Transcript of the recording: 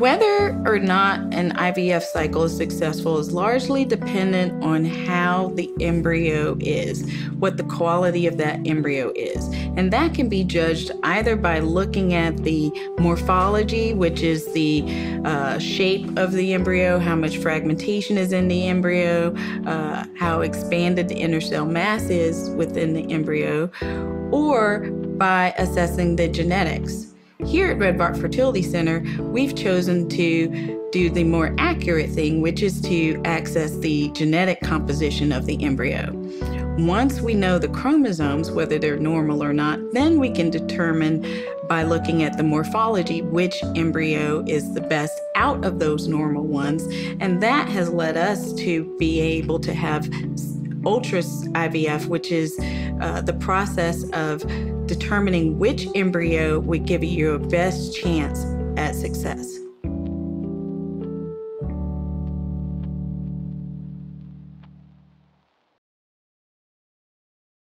Whether or not an IVF cycle is successful is largely dependent on how the embryo is, what the quality of that embryo is. And that can be judged either by looking at the morphology, which is the shape of the embryo, how much fragmentation is in the embryo, how expanded the inner cell mass is within the embryo, or by assessing the genetics. Here at Red Rock Fertility Center, we've chosen to do the more accurate thing, which is to access the genetic composition of the embryo. Once we know the chromosomes, whether they're normal or not, then we can determine by looking at the morphology which embryo is the best out of those normal ones. And that has led us to be able to have Ultra IVF, which is the process of determining which embryo would give you your best chance at success.